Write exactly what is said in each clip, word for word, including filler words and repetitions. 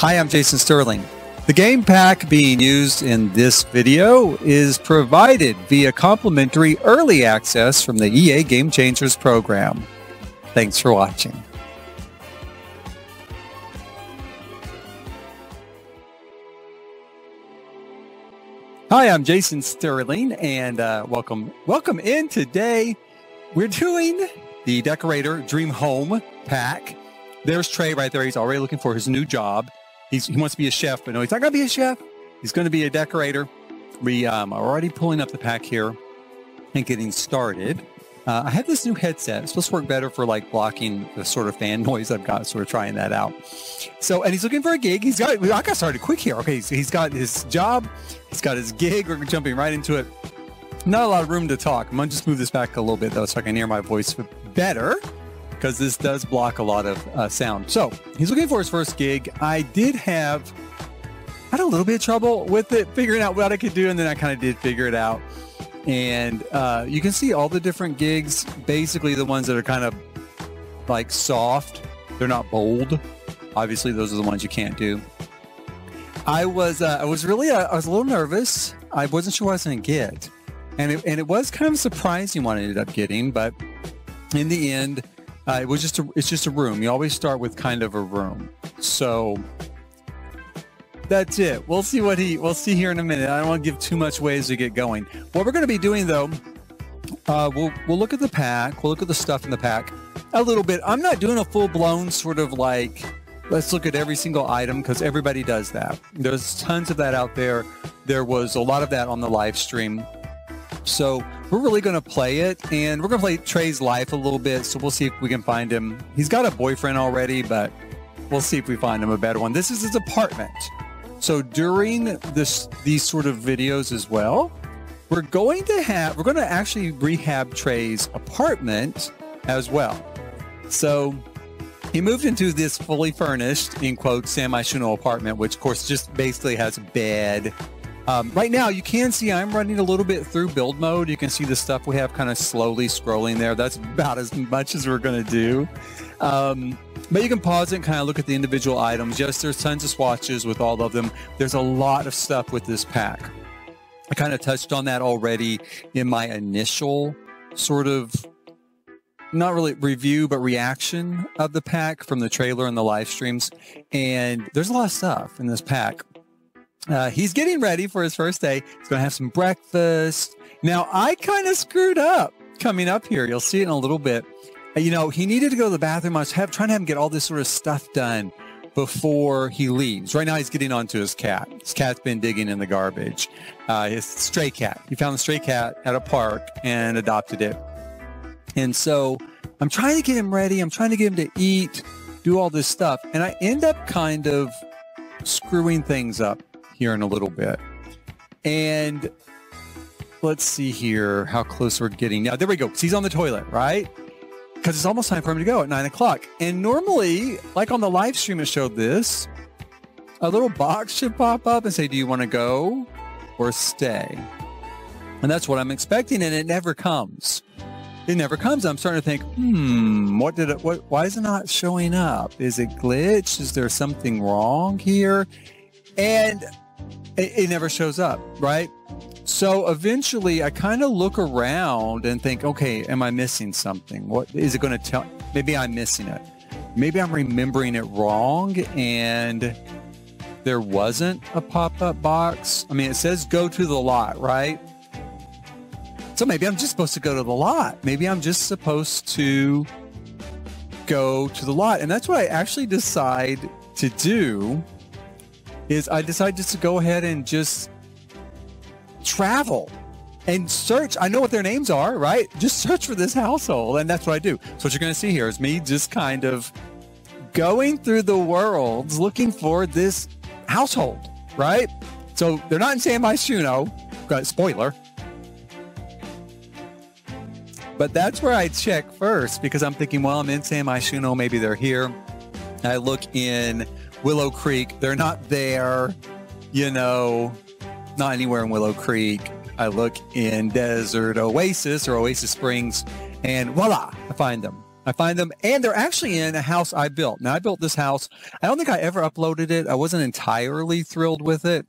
Hi, I'm Jason Sterling. The game pack being used in this video is provided via complimentary early access from the E A Game Changers program. Thanks for watching. Hi, I'm Jason Sterling, and uh, welcome, welcome in today. We're doing the Decorator Dream Home pack. There's Trey right there. He's already looking for his new job. He's, he wants to be a chef, but no, he's not going to be a chef. He's going to be a decorator. We um, are already pulling up the pack here and getting started. Uh, I have this new headset. It's supposed to work better for like blocking the sort of fan noise I've got, sort of trying that out. So, and he's looking for a gig. He's got, I got started quick here. Okay, so he's got his job. He's got his gig. We're jumping right into it. Not a lot of room to talk. I'm going to just move this back a little bit though so I can hear my voice better, because this does block a lot of uh, sound. So he's looking for his first gig. I did have, had a little bit of trouble with it, figuring out what I could do, and then I kind of did figure it out. And uh, you can see all the different gigs, basically the ones that are kind of like soft. They're not bold. Obviously, those are the ones you can't do. I was, uh, I was really, uh, I was a little nervous. I wasn't sure what I was going to get. And it, and it was kind of surprising what I ended up getting, but in the end, Uh, it was just a, it's just a room. You always start with kind of a room. So that's it. We'll see what he, we'll see here in a minute. I don't want to give too much away as we get going. What we're going to be doing though, uh, we'll, we'll look at the pack. We'll look at the stuff in the pack a little bit. I'm not doing a full blown sort of like, let's look at every single item, because everybody does that. There's tons of that out there. There was a lot of that on the live stream. So we're really going to play it, and we're going to play Trey's life a little bit. So we'll see if we can find him. He's got a boyfriend already, but we'll see if we find him a better one. This is his apartment. So during this, these sort of videos as well, we're going to have, we're going to actually rehab Trey's apartment as well. So he moved into this fully furnished, in quotes, San Shuno apartment, which of course just basically has a bed. Um, right now, you can see I'm running a little bit through build mode. You can see the stuff we have kind of slowly scrolling there. That's about as much as we're going to do. Um, but you can pause it and kind of look at the individual items. Yes, there's tons of swatches with all of them. There's a lot of stuff with this pack. I kind of touched on that already in my initial sort of, not really review, but reaction of the pack from the trailer and the live streams. And there's a lot of stuff in this pack. Uh, he's getting ready for his first day. He's going to have some breakfast. Now, I kind of screwed up coming up here. You'll see it in a little bit. You know, he needed to go to the bathroom. I was have, trying to have him get all this sort of stuff done before he leaves. Right now, he's getting onto his cat. His cat's been digging in the garbage. Uh, his stray cat. He found a stray cat at a park and adopted it. And so I'm trying to get him ready. I'm trying to get him to eat, do all this stuff. And I end up kind of screwing things up here in a little bit. And let's see here how close we're getting. Now, there we go. He's on the toilet, right? Because it's almost time for him to go at nine o'clock. And normally, like on the live stream, it showed this, a little box should pop up and say, do you want to go or stay? And that's what I'm expecting. And it never comes. It never comes. I'm starting to think, hmm, what did it, what, why is it not showing up? Is it glitched? Is there something wrong here? And it never shows up, right? So eventually I kind of look around and think, okay, am I missing something? What is it going to tell? Maybe I'm missing it. Maybe I'm remembering it wrong and there wasn't a pop-up box. I mean, it says go to the lot, right? So maybe I'm just supposed to go to the lot. Maybe I'm just supposed to go to the lot. And that's what I actually decide to do. Is I decided just to go ahead and just travel and search. I know what their names are, right? Just search for this household, and that's what I do. So what you're going to see here is me just kind of going through the world looking for this household, right? So they're not in San Shuno, spoiler. But that's where I check first, because I'm thinking, well, I'm in San Shuno, maybe they're here. I look in Willow Creek. They're not there, you know, not anywhere in Willow Creek. I look in Desert Oasis or Oasis Springs, and voila, I find them. I find them, and they're actually in a house I built. Now, I built this house. I don't think I ever uploaded it. I wasn't entirely thrilled with it.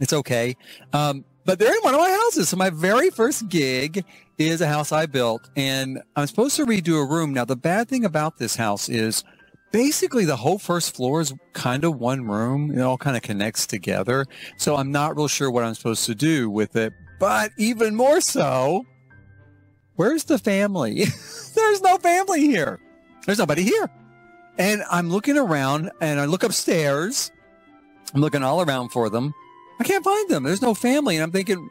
It's okay. Um, but they're in one of my houses. So my very first gig is a house I built, and I'm supposed to redo a room. Now, the bad thing about this house is basically the whole first floor is kind of one room. It all kind of connects together. So I'm not real sure what I'm supposed to do with it. But even more so, where's the family? There's no family here. There's nobody here. And I'm looking around, and I look upstairs. I'm looking all around for them. I can't find them. There's no family. And I'm thinking,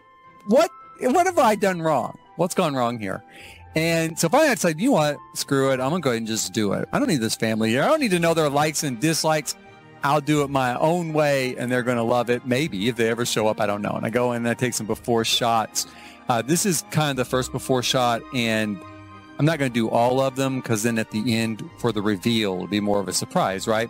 what, what have I done wrong? What's gone wrong here? And so finally I decided, you know what? Screw it. I'm going to go ahead and just do it. I don't need this family here. I don't need to know their likes and dislikes. I'll do it my own way, and they're going to love it. Maybe if they ever show up, I don't know. And I go in and I take some before shots. Uh, this is kind of the first before shot, and I'm not going to do all of them because then at the end for the reveal, it'll be more of a surprise, right?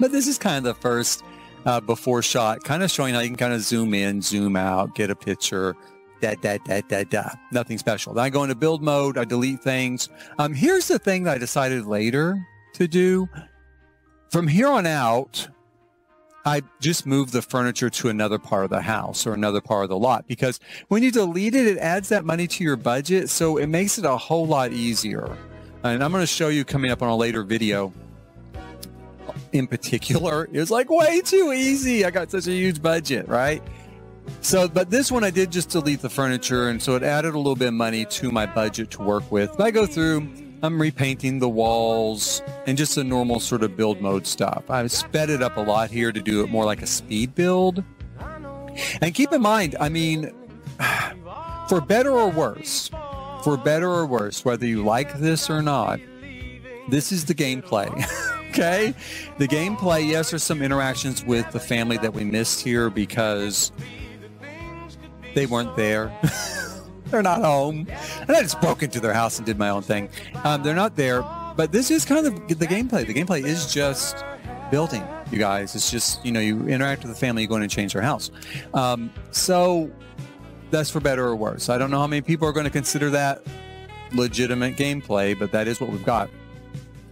But this is kind of the first uh, before shot, kind of showing how you can kind of zoom in, zoom out, get a picture, da, da, da, da, da. Nothing special. Then I go into build mode. I delete things. Um, here's the thing that I decided later to do. From here on out, I just moved the furniture to another part of the house or another part of the lot, because when you delete it, it adds that money to your budget. So it makes it a whole lot easier. And I'm going to show you coming up on a later video. In particular, it was like way too easy. I got such a huge budget, right? So, but this one I did just delete the furniture. And so it added a little bit of money to my budget to work with. But I go through, I'm repainting the walls and just the normal sort of build mode stuff. I've sped it up a lot here to do it more like a speed build. And keep in mind, I mean, for better or worse, for better or worse, whether you like this or not, this is the gameplay, okay? The gameplay, yes, there's some interactions with the family that we missed here because they weren't there. They're not home. And I just broke into their house and did my own thing. Um, they're not there. But this is kind of the gameplay. The gameplay is just building, you guys. It's just, you know, you interact with the family, you go in and change their house. Um, so that's for better or worse. I don't know how many people are going to consider that legitimate gameplay, but that is what we've got.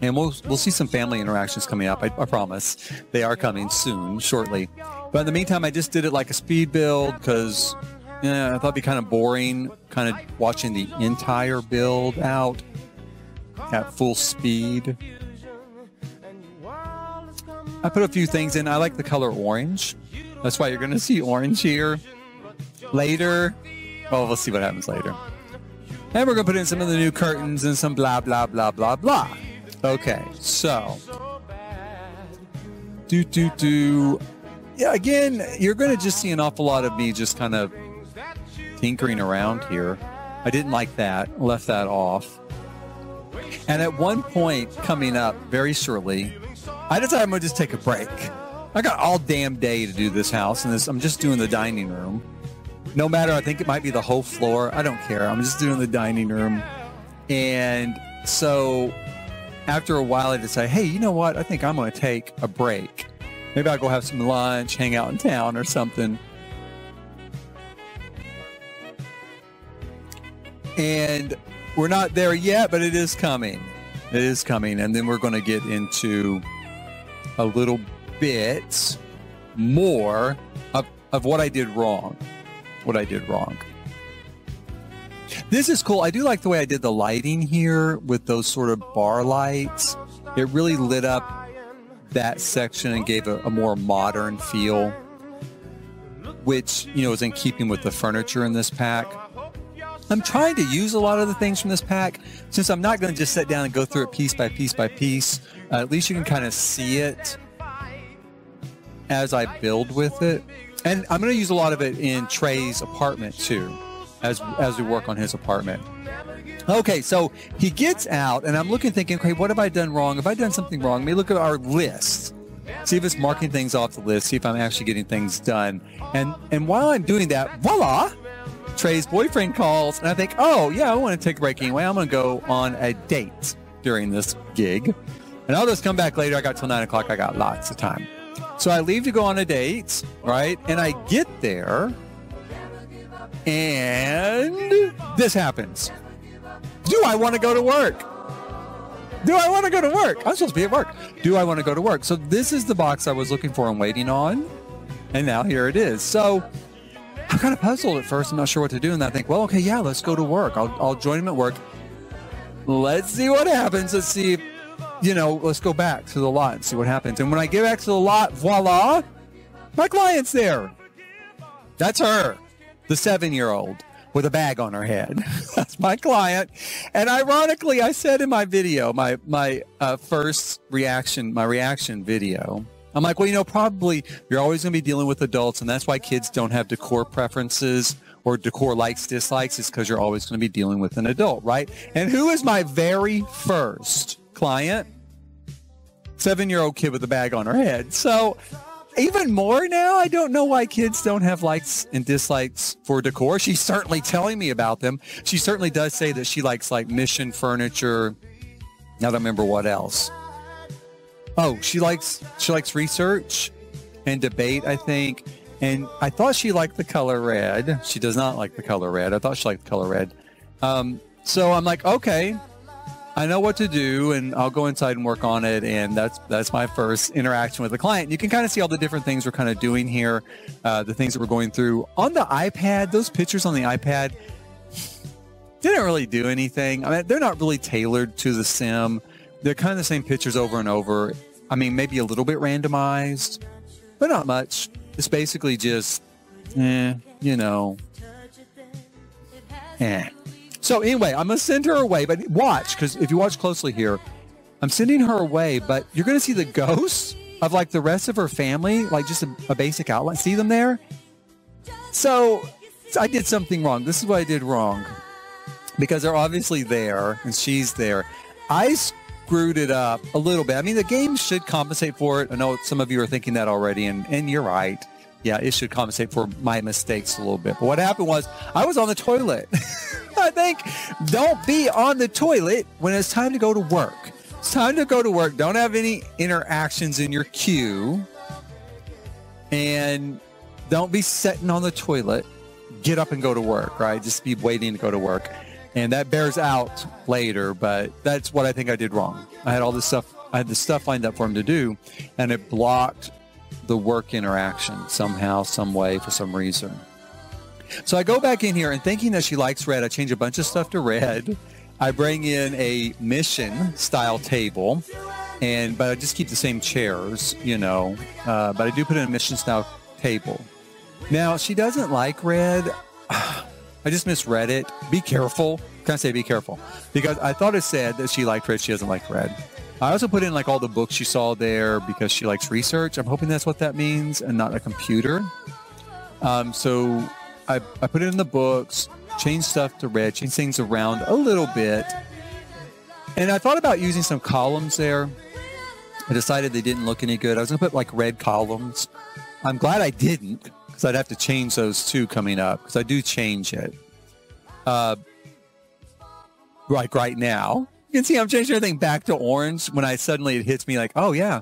And we'll, we'll see some family interactions coming up. I, I promise. They are coming soon, shortly. But in the meantime, I just did it like a speed build because... yeah, I thought it'd be kind of boring, kind of watching the entire build out at full speed. I put a few things in. I like the color orange. That's why you're going to see orange here. Later, well, we'll see what happens later. And we're going to put in some of the new curtains and some blah, blah, blah, blah, blah. Okay, so. Do, do, do. Yeah, again, you're going to just see an awful lot of me just kind of tinkering around here. I didn't like that. Left that off. And at one point coming up very shortly, I decided I'm going to just take a break. I got all damn day to do this house, and this, I'm just doing the dining room. No matter, I think it might be the whole floor. I don't care. I'm just doing the dining room. And so after a while, I decided, hey, you know what? I think I'm going to take a break. Maybe I'll go have some lunch, hang out in town or something. And we're not there yet, but it is coming. It is coming. And then we're going to get into a little bit more of, of what I did wrong. What I did wrong. This is cool. I do like the way I did the lighting here with those sort of bar lights. It really lit up that section and gave a, a more modern feel, which, you know, is in keeping with the furniture in this pack. I'm trying to use a lot of the things from this pack. Since I'm not going to just sit down and go through it piece by piece by piece, uh, at least you can kind of see it as I build with it. And I'm going to use a lot of it in Trey's apartment too, as, as we work on his apartment. Okay, so he gets out, and I'm looking thinking, okay, what have I done wrong? Have I done something wrong? Let me look at our list. See if it's marking things off the list. See if I'm actually getting things done. And, and while I'm doing that, voila! Trey's boyfriend calls, and I think, oh, yeah, I want to take a break anyway. I'm going to go on a date during this gig. And I'll just come back later. I got till nine o'clock. I got lots of time. So I leave to go on a date, right? And I get there, and this happens. Do I want to go to work? Do I want to go to work? I'm supposed to be at work. Do I want to go to work? So this is the box I was looking for and waiting on. And now here it is. So I kind of puzzled at first. I'm not sure what to do. And I think, well, okay, yeah, let's go to work. I'll, I'll join him at work. Let's see what happens. Let's see if, you know, let's go back to the lot and see what happens. And when I get back to the lot, voila, my client's there. That's her, the seven-year-old with a bag on her head. That's my client. And ironically, I said in my video, my my uh, first reaction, my reaction video, I'm like, well, you know, probably you're always going to be dealing with adults, and that's why kids don't have decor preferences or decor likes, dislikes, is because you're always going to be dealing with an adult, right? And who is my very first client? Seven-year-old kid with a bag on her head. So even more now, I don't know why kids don't have likes and dislikes for decor. She's certainly telling me about them. She certainly does say that she likes like Mission furniture. I don't remember what else. Oh, she likes she likes research and debate, I think. And I thought she liked the color red. She does not like the color red. I thought she liked the color red. Um, so I'm like, okay, I know what to do, and I'll go inside and work on it. And that's that's my first interaction with the client. You can kind of see all the different things we're kind of doing here, uh, the things that we're going through. On the iPad, those pictures on the iPad didn't really do anything. I mean, they're not really tailored to the sim. They're kind of the same pictures over and over. I mean, maybe a little bit randomized, but not much. It's basically just, eh, you know, eh. So anyway, I'm going to send her away, but watch, because if you watch closely here, I'm sending her away, but you're going to see the ghosts of like the rest of her family, like just a, a basic outline. See them there? So I did something wrong. This is what I did wrong, because they're obviously there and she's there. I screwed it up a little bit. I mean, the game should compensate for it. I know some of you are thinking that already, and, and you're right. Yeah, it should compensate for my mistakes a little bit. But what happened was I was on the toilet. I think don't be on the toilet when it's time to go to work. It's time to go to work. Don't have any interactions in your queue. And don't be sitting on the toilet. Get up and go to work, right? Just be waiting to go to work. And that bears out later, but that's what I think I did wrong. I had all this stuff. I had this stuff lined up for him to do, and it blocked the work interaction somehow, some way, for some reason. So I go back in here, and thinking that she likes red, I change a bunch of stuff to red. I bring in a Mission style table, and but I just keep the same chairs, you know, uh, but I do put in a Mission style table. Now, she doesn't like red. I just misread it. Be careful. Can I say be careful? Because I thought it said that she liked red. She doesn't like red. I also put in like all the books she saw there because she likes research. I'm hoping that's what that means and not a computer. Um, so I, I put it in the books, changed stuff to red, changed things around a little bit. And I thought about using some columns there. I decided they didn't look any good. I was going to put like red columns. I'm glad I didn't, because I'd have to change those two coming up, because I do change it. Uh, like right now. You can see I'm changing everything back to orange when I suddenly it hits me like, oh, yeah,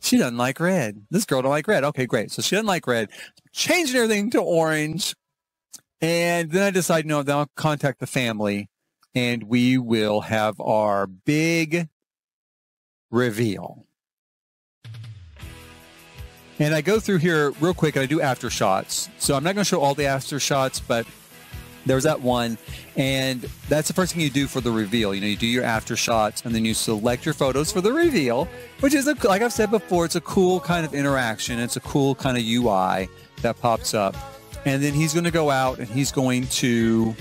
she doesn't like red. This girl don't like red. Okay, great. So she doesn't like red. Changing everything to orange. And then I decide, no, then I'll contact the family and we will have our big reveal. And I go through here real quick and I do after shots. So I'm not going to show all the after shots, but there's that one, and that's the first thing you do for the reveal. You know, you do your after shots, and then you select your photos for the reveal, which is, a, like I've said before, it's a cool kind of interaction. It's a cool kind of U I that pops up. And then he's going to go out, and he's going to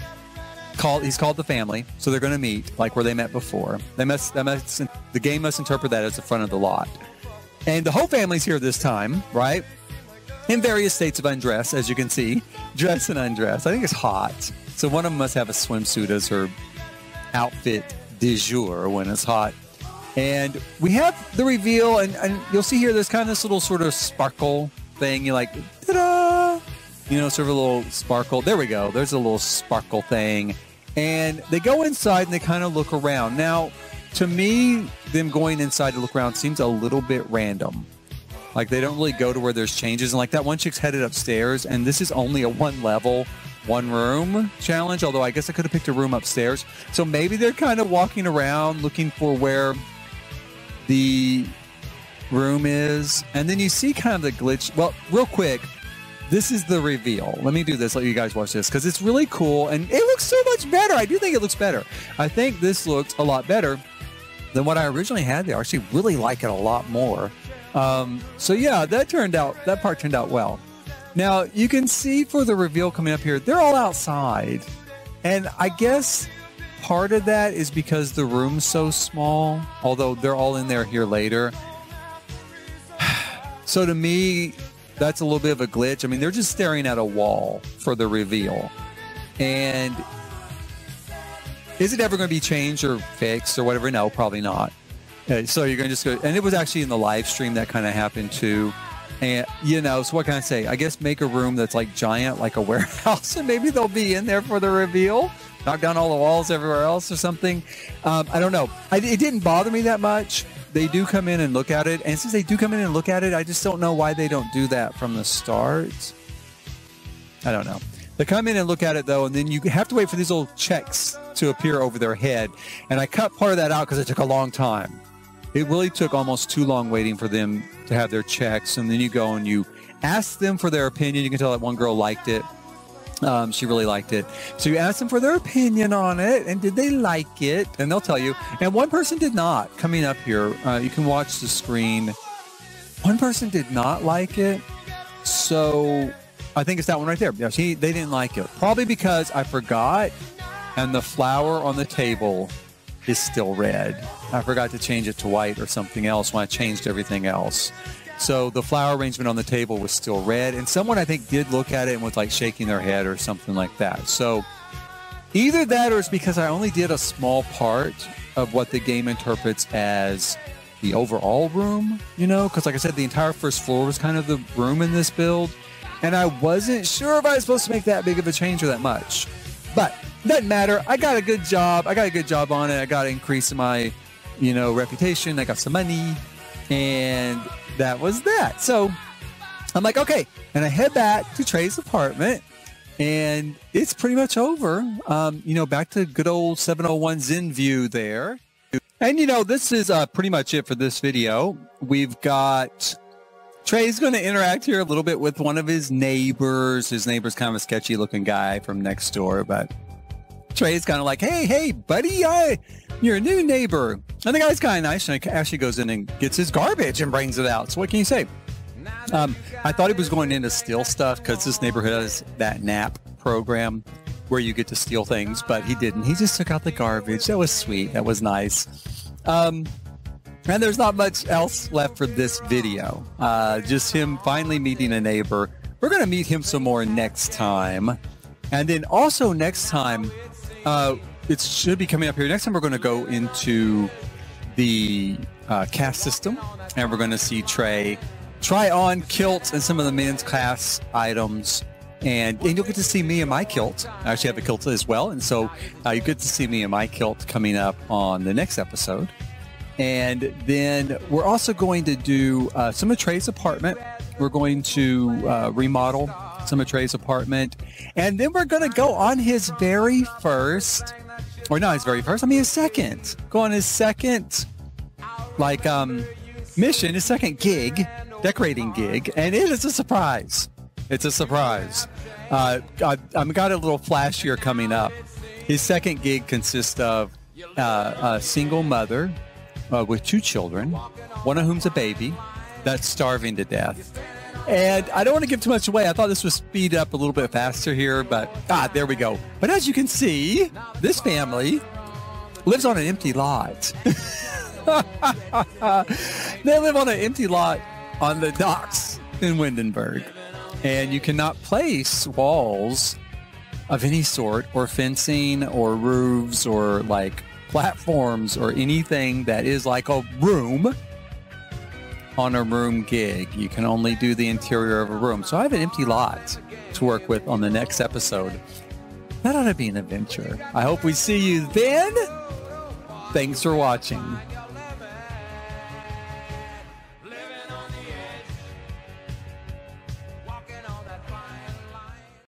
call, he's called the family, so they're going to meet, like where they met before. They must, they must, the game must interpret that as the front of the lot. And the whole family's here this time, right? In various states of undress, as you can see. Dress and undress. I think it's hot. So one of them must have a swimsuit as her outfit du jour when it's hot. And we have the reveal, and, and you'll see here there's kind of this little sort of sparkle thing. You're like, ta-da! You know, sort of a little sparkle. There we go. There's a little sparkle thing. And they go inside and they kind of look around. Now, to me, them going inside to look around seems a little bit random. Like, they don't really go to where there's changes. And, like, that one chick's headed upstairs, and this is only a one level. one room challenge, although I guess I could have picked a room upstairs. So maybe they're kind of walking around looking for where the room is. And then you see kind of the glitch. Well, real quick, this is the reveal. Let me do this. Let you guys watch this because it's really cool and it looks so much better. I do think it looks better. I think this looks a lot better than what I originally had there. I actually really like it a lot more. Um, so yeah, that turned out, that part turned out well. Now you can see for the reveal coming up here, they're all outside. And I guess part of that is because the room's so small, although they're all in there here later. So to me, that's a little bit of a glitch. I mean, they're just staring at a wall for the reveal. And is it ever going to be changed or fixed or whatever? No, probably not. Okay, so you're going to just go, and it was actually in the live stream that kind of happened too. And, you know, so what can I say? I guess make a room that's like giant, like a warehouse, and maybe they'll be in there for the reveal. Knock down all the walls everywhere else or something. Um, I don't know. I, it didn't bother me that much. They do come in and look at it. And since they do come in and look at it, I just don't know why they don't do that from the start. I don't know. They come in and look at it, though, and then you have to wait for these little checks to appear over their head. And I cut part of that out because it took a long time. It really took almost too long waiting for them to have their checks. And then you go and you ask them for their opinion. You can tell that one girl liked it. Um, she really liked it. So you ask them for their opinion on it. And did they like it? And they'll tell you. And one person did not. Coming up here, uh, you can watch the screen. One person did not like it. So I think it's that one right there. Yeah, she, they didn't like it. Probably because I forgot. And the flower on the table is still red. I forgot to change it to white or something else when I changed everything else. So the flower arrangement on the table was still red, and someone I think did look at it and was like shaking their head or something like that. So either that or it's because I only did a small part of what the game interprets as the overall room, you know, because like I said, the entire first floor was kind of the room in this build, and I wasn't sure if I was supposed to make that big of a change or that much. But doesn't matter. I got a good job. I got a good job on it. I got to increase my, you know, reputation. I got some money, and that was that. So I'm like, okay. And I head back to Trey's apartment, and it's pretty much over. Um, you know, back to good old seven oh one Zen view there. And, you know, this is uh, pretty much it for this video. We've got... Trey's going to interact here a little bit with one of his neighbors. His neighbor's kind of a sketchy looking guy from next door, but Trey's kind of like, hey, hey, buddy, I, you're a new neighbor. And the guy's kind of nice, and actually goes in and gets his garbage and brings it out. So what can you say? Um, I thought he was going in to steal stuff because this neighborhood has that N A P program where you get to steal things, but he didn't. He just took out the garbage. That was sweet. That was nice. Um... And there's not much else left for this video. Uh, just him finally meeting a neighbor. We're going to meet him some more next time. And then also next time, uh, it should be coming up here. Next time we're going to go into the uh, C A S system. And we're going to see Trey try on kilts and some of the men's class items. And, and you'll get to see me in my kilt. I actually have a kilt as well. And so uh, you get to see me in my kilt coming up on the next episode. And then we're also going to do uh, some of Trey's apartment. We're going to uh, remodel some of Trey's apartment. And then we're going to go on his very first, or not his very first, I mean his second. Go on his second, like, um, mission, his second gig, decorating gig. And it is a surprise. It's a surprise. Uh, I, I've got a little flashier coming up. His second gig consists of uh, a single mother, Uh, with two children, one of whom's a baby that's starving to death. And I don't want to give too much away. I thought this would speed up a little bit faster here, but ah, there we go. But as you can see, this family lives on an empty lot. They live on an empty lot on the docks in Windenburg. And you cannot place walls of any sort or fencing or roofs or like platforms or anything that is like a room on a room gig. You can only do the interior of a room. So I have an empty lot to work with on the next episode. That ought to be an adventure. I hope we see you then. Thanks for watching.